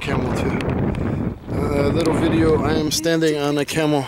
Camel too. Little video, I am standing on a camel.